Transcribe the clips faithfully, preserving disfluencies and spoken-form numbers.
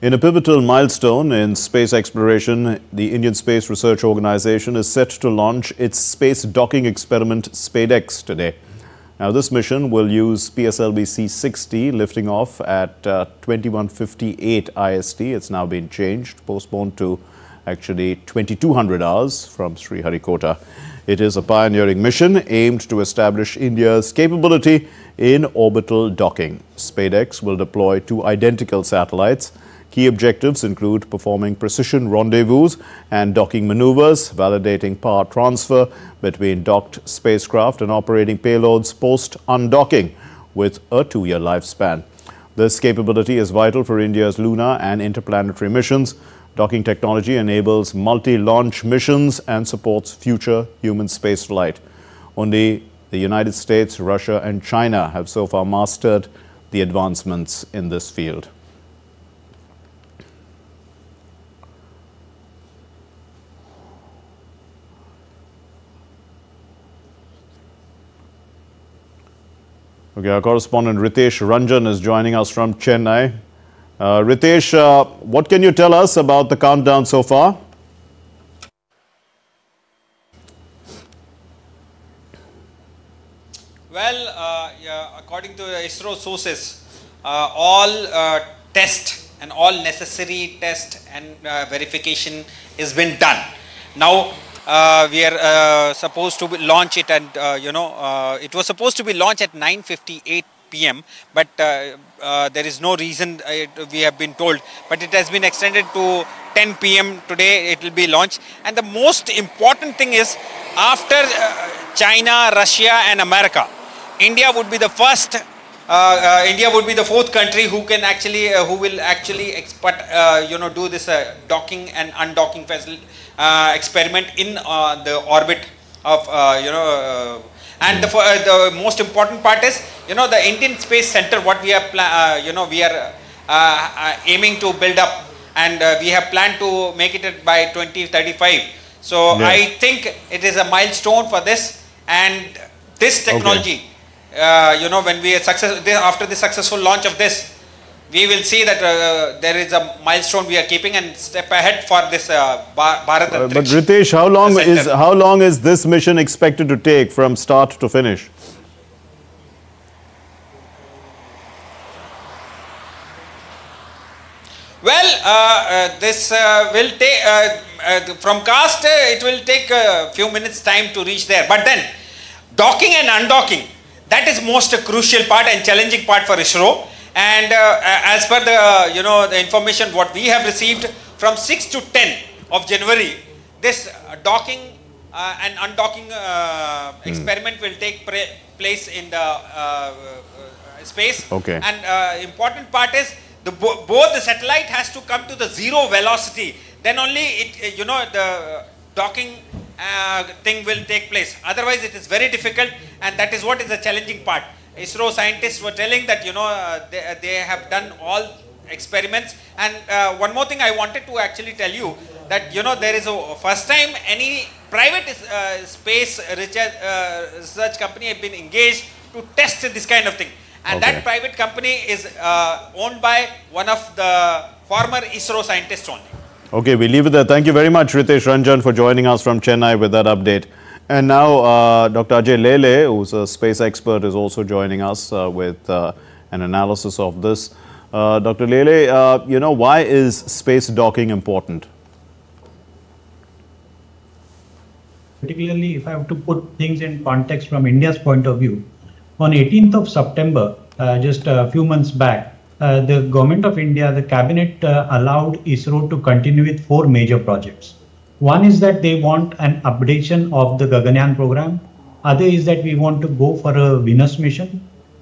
In a pivotal milestone in space exploration, the Indian Space Research Organisation is set to launch its space docking experiment SpaDeX today. Now, this mission will use P S L V C sixty lifting off at uh, twenty-one fifty-eight I S T. It's now been changed, postponed to actually twenty-two hundred hours from Sriharikota. It is a pioneering mission aimed to establish India's capability in orbital docking. SpaDeX will deploy two identical satellites. Key objectives include performing precision rendezvous and docking maneuvers, validating power transfer between docked spacecraft and operating payloads post-undocking with a two-year lifespan. This capability is vital for India's lunar and interplanetary missions. Docking technology enables multi-launch missions and supports future human spaceflight. Only the United States, Russia and China have so far mastered the advancements in this field. Okay, our correspondent Ritesh Ranjan is joining us from Chennai. Uh, Ritesh, uh, what can you tell us about the countdown so far? Well, uh, yeah, according to ISRO sources, uh, all uh, test and all necessary test and uh, verification has been done. Now, Uh, we are uh, supposed to be launch it, and uh, you know uh, it was supposed to be launched at nine fifty-eight p m but uh, uh, there is no reason, it, we have been told, but it has been extended to ten p m today. It will be launched, and the most important thing is, after uh, China, Russia and America, India would be the first uh, uh, India would be the fourth country who can actually uh, who will actually expert, uh, you know do this uh, docking and undocking facility Uh, experiment in uh, the orbit of uh, you know uh, and the, uh, the most important part is, you know the Indian Space Center, what we are uh, you know we are uh, uh, aiming to build up, and uh, we have planned to make it by twenty thirty-five. So yeah. I think it is a milestone for this, and this technology, okay. uh, you know when we are success after the successful launch of this, we will see that uh, there is a milestone we are keeping and step ahead for this uh, Bharat. Uh, but Ritesh, how long center. is how long is this mission expected to take from start to finish? Well, uh, uh, this uh, will take uh, uh, from cast. Uh, it will take a few minutes time to reach there. But then, docking and undocking, that is most uh, crucial part and challenging part for ISRO. And uh, as per the uh, you know the information what we have received, from six to ten of January, this uh, docking uh, and undocking uh, experiment mm. will take place in the uh, uh, space. Okay. And uh, important part is, the bo both the satellite has to come to the zero velocity. Then only it uh, you know the docking uh, thing will take place. Otherwise, it is very difficult, and that is what is the challenging part. ISRO scientists were telling that, you know, uh, they, uh, they have done all experiments. And uh, one more thing I wanted to actually tell you, that, you know, there is a first time any private uh, space research company have been engaged to test this kind of thing. And okay. that private company is uh, owned by one of the former ISRO scientists only. Okay, we leave it there. Thank you very much, Ritesh Ranjan, for joining us from Chennai with that update. And now uh, Doctor Ajay Lele, who's a space expert, is also joining us uh, with uh, an analysis of this. Uh, Doctor Lele, uh, you know, why is space docking important? Particularly, if I have to put things in context from India's point of view, on eighteenth of September, uh, just a few months back, uh, the government of India, the cabinet uh, allowed ISRO to continue with four major projects. One is that they want an updation of the Gaganyaan program. Other is that we want to go for a Venus mission.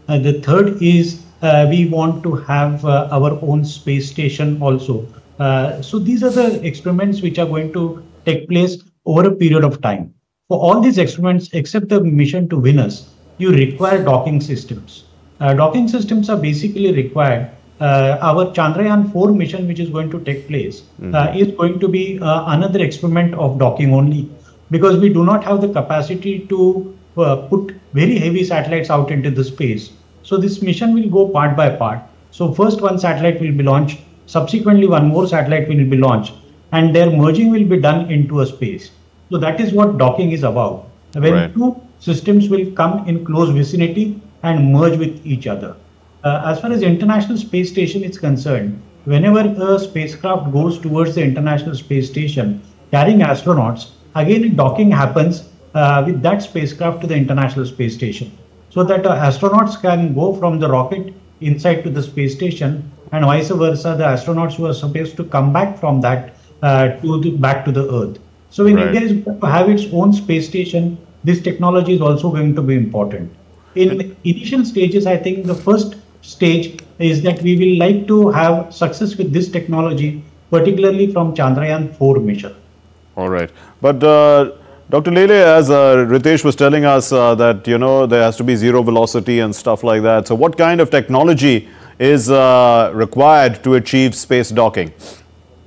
Uh, the third is uh, we want to have uh, our own space station also. Uh, so these are the experiments which are going to take place over a period of time. For all these experiments, except the mission to Venus, you require docking systems. Uh, docking systems are basically required. Uh, our Chandrayaan four mission, which is going to take place, mm-hmm. uh, is going to be uh, another experiment of docking only, because we do not have the capacity to uh, put very heavy satellites out into the space. So this mission will go part by part. So first one satellite will be launched, Subsequently, one more satellite will be launched and their merging will be done into a space. So that is what docking is about. When right. two systems will come in close vicinity and merge with each other. Uh, as far as International Space Station is concerned, whenever a spacecraft goes towards the International Space Station carrying astronauts, again docking happens uh, with that spacecraft to the International Space Station, so that uh, astronauts can go from the rocket inside to the space station, and vice versa, the astronauts who are supposed to come back from that uh, to the, back to the Earth. So when right. India is going to have its own space station, this technology is also going to be important. In initial stages, I think the first stage is that we will like to have success with this technology, particularly from Chandrayaan four mission. All right. But uh, Doctor Lele, as uh, Ritesh was telling us uh, that, you know, there has to be zero velocity and stuff like that. So what kind of technology is uh, required to achieve space docking?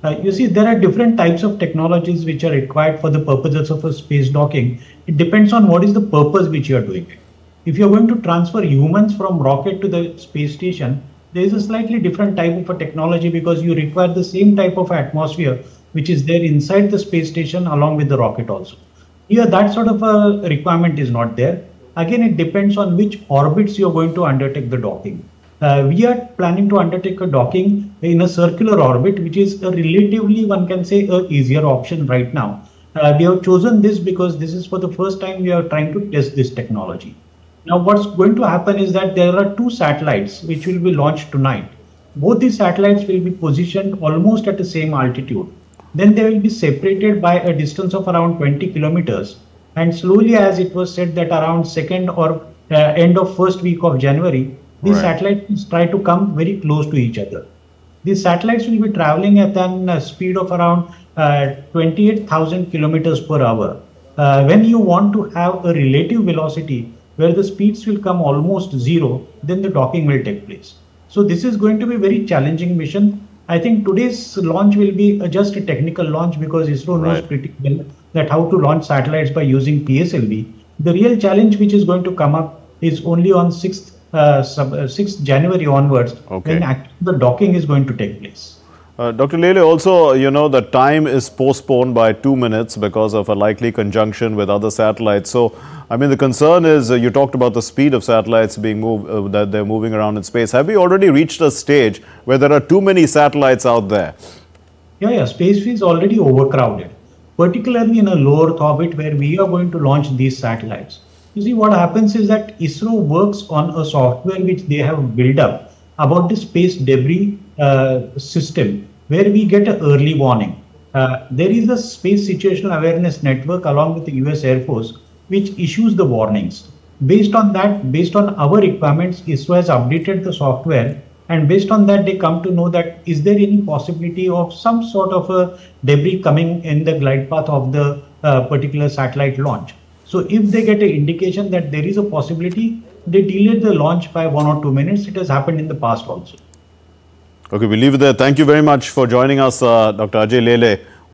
Uh, you see, there are different types of technologies which are required for the purposes of a space docking. It depends on what is the purpose which you are doing it. If you are going to transfer humans from rocket to the space station, there is a slightly different type of a technology, because you require the same type of atmosphere which is there inside the space station along with the rocket also. Here, that sort of a requirement is not there. Again, it depends on which orbits you are going to undertake the docking. Uh, we are planning to undertake a docking in a circular orbit, which is a relatively, one can say, a easier option right now. Uh, we have chosen this because this is for the first time we are trying to test this technology. Now, what's going to happen is that there are two satellites which will be launched tonight. Both these satellites will be positioned almost at the same altitude. Then they will be separated by a distance of around twenty kilometers. And slowly, as it was said, that around second or uh, end of first week of January, these right. satellites try to come very close to each other. These satellites will be traveling at an uh, speed of around uh, twenty-eight thousand kilometers per hour. Uh, when you want to have a relative velocity where the speeds will come almost zero, then the docking will take place. So this is going to be a very challenging mission. I think today's launch will be a, just a technical launch, because ISRO right. knows pretty well that how to launch satellites by using P S L V. The real challenge which is going to come up is only on sixth, uh, sub, uh, sixth January onwards, okay. when act the docking is going to take place. Uh, Doctor Lele, also, you know, the time is postponed by two minutes because of a likely conjunction with other satellites. So, I mean, the concern is, uh, you talked about the speed of satellites being moved, uh, that they're moving around in space. Have we already reached a stage where there are too many satellites out there? Yeah, yeah, space is already overcrowded, particularly in a low Earth orbit where we are going to launch these satellites. You see, what happens is that ISRO works on a software which they have built up about the space debris uh, system, where we get an early warning. Uh, there is a Space Situational Awareness Network along with the U S Air Force which issues the warnings. Based on that, based on our requirements, ISRO has updated the software, and based on that they come to know that is there any possibility of some sort of a debris coming in the glide path of the uh, particular satellite launch. So if they get an indication that there is a possibility, they delay the launch by one or two minutes. It has happened in the past also. Okay, we'll leave it there. Thank you very much for joining us, uh, Doctor Ajay Lele.